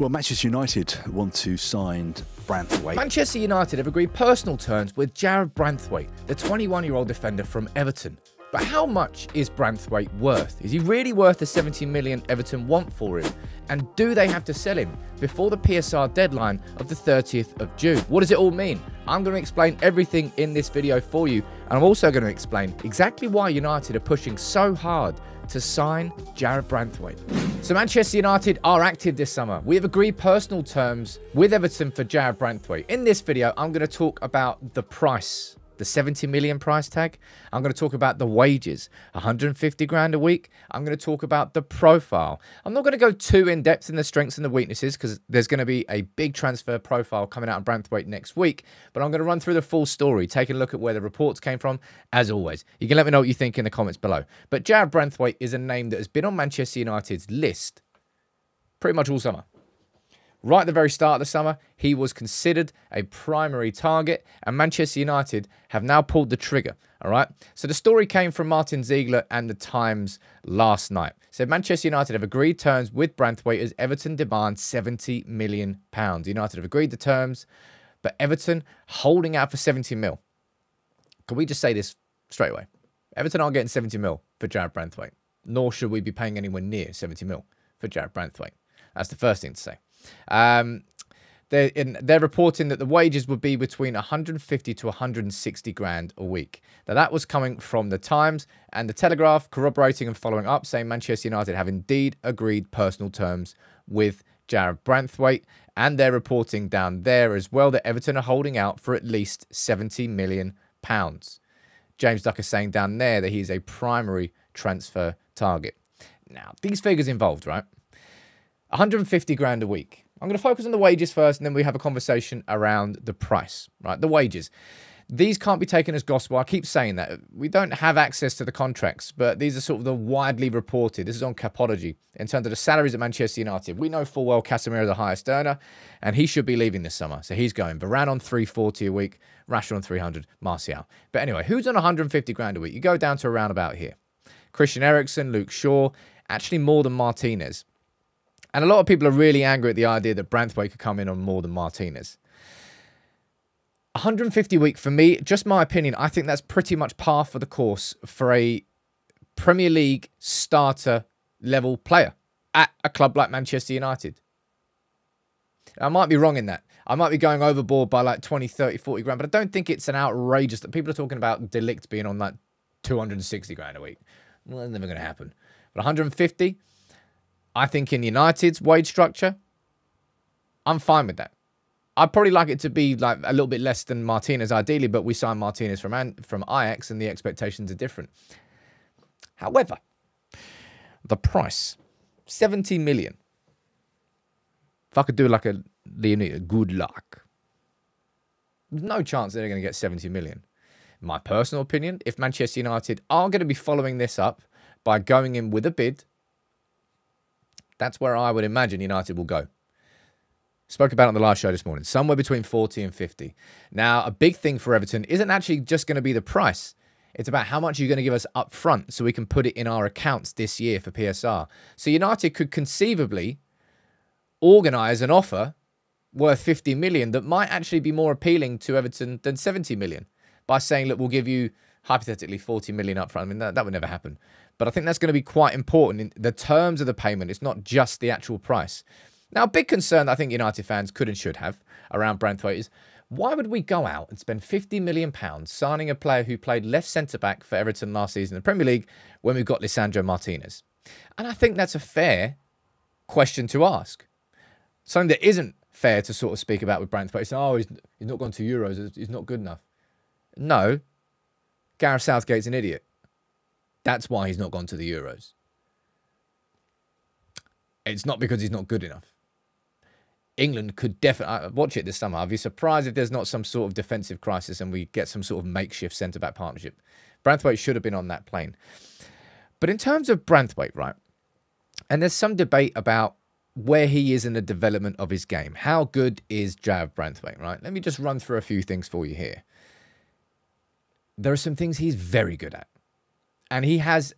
Well, Manchester United want to sign Branthwaite. Manchester United have agreed personal terms with Jarrad Branthwaite, the 21-year-old defender from Everton. But how much is Branthwaite worth? Is he really worth the 70 million Everton want for him? And do they have to sell him before the PSR deadline of the 30th of June? What does it all mean? I'm going to explain everything in this video for you, and I'm also going to explain exactly why United are pushing so hard to sign Jarrad Branthwaite. So Manchester United are active this summer. We have agreed personal terms with Everton for Jarrad Branthwaite. In this video, I'm going to talk about the price, the 70 million price tag. I'm going to talk about the wages, 150 grand a week. I'm going to talk about the profile. I'm not going to go too in depth in the strengths and the weaknesses because there's going to be a big transfer profile coming out on Branthwaite next week, but I'm going to run through the full story, taking a look at where the reports came from. As always, you can let me know what you think in the comments below. But Jarrad Branthwaite is a name that has been on Manchester United's list pretty much all summer. Right at the very start of the summer, he was considered a primary target, and Manchester United have now pulled the trigger, all right? So the story came from Martin Ziegler and The Times last night. So Manchester United have agreed terms with Branthwaite as Everton demands £70 million. United have agreed the terms, but Everton holding out for 70 mil. Can we just say this straight away? Everton aren't getting 70 mil for Jarrad Branthwaite, nor should we be paying anywhere near 70 mil for Jarrad Branthwaite. That's the first thing to say. They're reporting that the wages would be between 150 to 160 grand a week. Now, that was coming from The Times and The Telegraph, corroborating and following up, saying Manchester United have indeed agreed personal terms with Jarrad Branthwaite. And they're reporting down there as well that Everton are holding out for at least £70 million. James Ducker saying down there that he's a primary transfer target. Now, these figures involved, right? 150 grand a week. I'm going to focus on the wages first, and then we have a conversation around the price, right? The wages. These can't be taken as gospel. I keep saying that. We don't have access to the contracts, but these are sort of the widely reported. This is on Capology in terms of the salaries at Manchester United. We know full well Casemiro is the highest earner, and he should be leaving this summer. So he's going. Varane on 340 a week, Rashford on 300, Martial. But anyway, who's on 150 grand a week? You go down to around about here. Christian Eriksen, Luke Shaw, actually more than Martinez. And a lot of people are really angry at the idea that Branthwaite could come in on more than Martinez. 150 a week, for me, just my opinion, I think that's pretty much par for the course for a Premier League starter level player at a club like Manchester United. I might be wrong in that. I might be going overboard by like 20, 30, 40 grand, but I don't think it's an outrageous... People are talking about De Ligt being on like 260 grand a week. Well, that's never going to happen. But 150... I think in United's wage structure, I'm fine with that. I'd probably like it to be like a little bit less than Martinez ideally, but we signed Martinez from Ajax and the expectations are different. However, the price, 70 million. If I could do like a Leonid, good luck. There's no chance they're going to get 70 million. In my personal opinion, if Manchester United are going to be following this up by going in with a bid, that's where I would imagine United will go. Spoke about it on the last show this morning. Somewhere between 40 and 50. Now, a big thing for Everton isn't actually just going to be the price. It's about how much you're going to give us up front so we can put it in our accounts this year for PSR. So United could conceivably organise an offer worth 50 million that might actually be more appealing to Everton than 70 million by saying, look, we'll give you hypothetically 40 million up front. I mean, that would never happen. But I think that's going to be quite important in the terms of the payment. It's not just the actual price. Now, a big concern that I think United fans could and should have around Branthwaite is, why would we go out and spend £50 million signing a player who played left centre-back for Everton last season in the Premier League when we've got Lisandro Martinez? And I think that's a fair question to ask. Something that isn't fair to sort of speak about with Branthwaite. It's, oh, he's not gone to Euros. He's not good enough. No. Gareth Southgate's an idiot. That's why he's not gone to the Euros. It's not because he's not good enough. England could definitely... Watch it this summer. I'd be surprised if there's not some sort of defensive crisis and we get some sort of makeshift centre-back partnership. Branthwaite should have been on that plane. But in terms of Branthwaite, right, and there's some debate about where he is in the development of his game. How good is Jarrad Branthwaite, right? Let me just run through a few things for you here. There are some things he's very good at. And he has,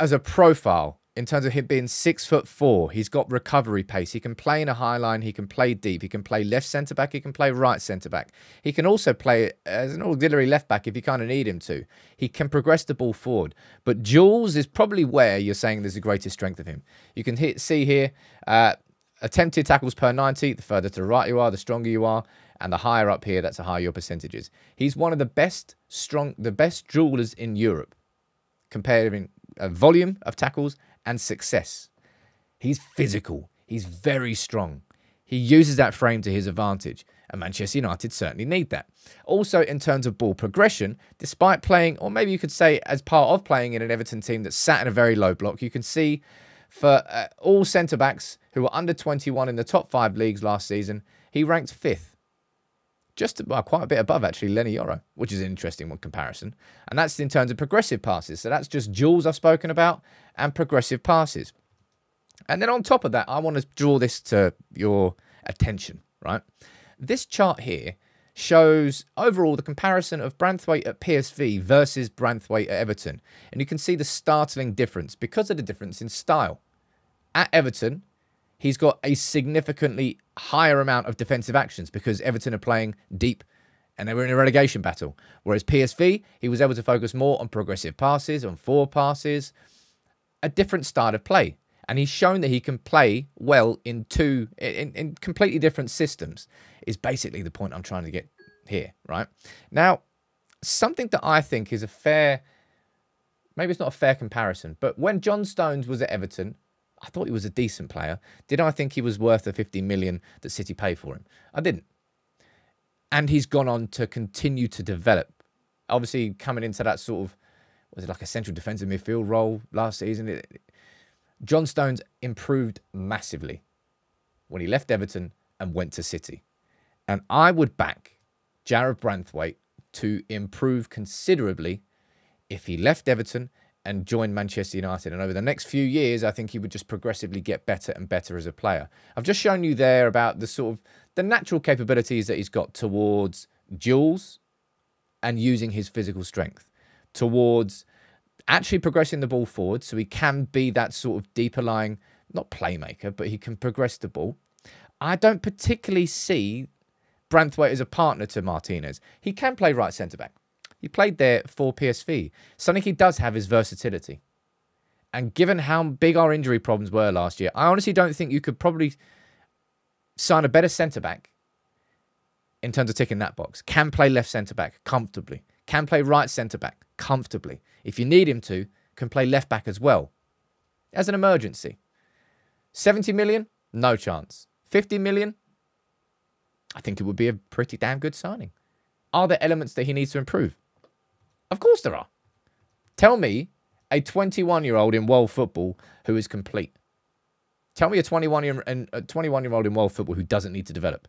as a profile, in terms of him being 6'4", he's got recovery pace. He can play in a high line. He can play deep. He can play left centre-back. He can play right centre-back. He can also play as an auxiliary left-back if you kind of need him to. He can progress the ball forward. But Jules is probably where you're saying there's the greatest strength of him. You can see here, attempted tackles per 90. The further to the right you are, the stronger you are. And the higher up here, that's the higher your percentage is. He's one of the best, the best jewelers in Europe, comparing volume of tackles and success. He's physical. He's very strong. He uses that frame to his advantage. And Manchester United certainly need that. Also, in terms of ball progression, despite playing, or maybe you could say as part of playing in an Everton team that sat in a very low block, you can see for all centre-backs who were under 21 in the top 5 leagues last season, he ranked 5th. Just about, quite a bit above, actually, Lenny Yoro, which is an interesting one comparison. And that's in terms of progressive passes. So that's just duels I've spoken about and progressive passes. And then on top of that, I want to draw this to your attention, right? This chart here shows overall the comparison of Branthwaite at PSV versus Branthwaite at Everton. And you can see the startling difference because of the difference in style. At Everton, he's got a significantly higher amount of defensive actions because Everton are playing deep and they were in a relegation battle. Whereas PSV, he was able to focus more on progressive passes, on forward passes, a different style of play. And he's shown that he can play well in in completely different systems is basically the point I'm trying to get here, right? Now, something that I think is a fair, maybe it's not a fair comparison, but when John Stones was at Everton, I thought he was a decent player. Did I think he was worth the 50 million that City paid for him? I didn't. And he's gone on to continue to develop. Obviously, coming into that sort of, was it like a central defensive midfield role last season? John Stones improved massively when he left Everton and went to City. And I would back Jarrad Branthwaite to improve considerably if he left Everton and join Manchester United. And over the next few years, I think he would just progressively get better and better as a player. I've just shown you there about the sort of the natural capabilities that he's got towards duels and using his physical strength, towards actually progressing the ball forward so he can be that sort of deeper lying, not playmaker, but he can progress the ball. I don't particularly see Branthwaite as a partner to Martinez. He can play right centre-back. He played there for PSV. Something he does have is versatility. And given how big our injury problems were last year, I honestly don't think you could probably sign a better centre-back in terms of ticking that box. Can play left centre-back comfortably. Can play right centre-back comfortably. If you need him to, can play left-back as well. As an emergency. 70 million? No chance. 50 million? I think it would be a pretty damn good signing. Are there elements that he needs to improve? Of course there are. Tell me a 21-year-old in world football who is complete. Tell me a 21-year-old in world football who doesn't need to develop.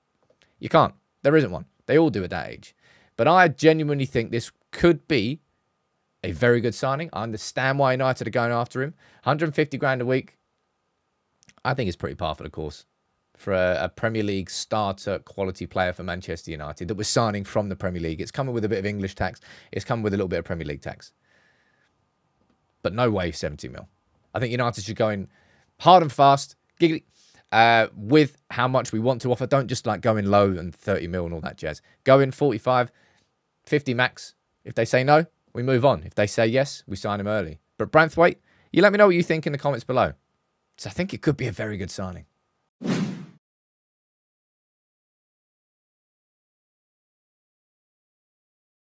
You can't. There isn't one. They all do at that age. But I genuinely think this could be a very good signing. I understand why United are going after him. 150 grand a week. I think it's pretty par for the course for a Premier League starter quality player for Manchester United that was signing from the Premier League. It's coming with a bit of English tax. It's coming with a little bit of Premier League tax. But no way 70 mil. I think United should go in hard and fast, giggly, with how much we want to offer. Don't just like go in low and 30 mil and all that jazz. Go in 45, 50 max. If they say no, we move on. If they say yes, we sign him early. But Branthwaite, you let me know what you think in the comments below. So I think it could be a very good signing.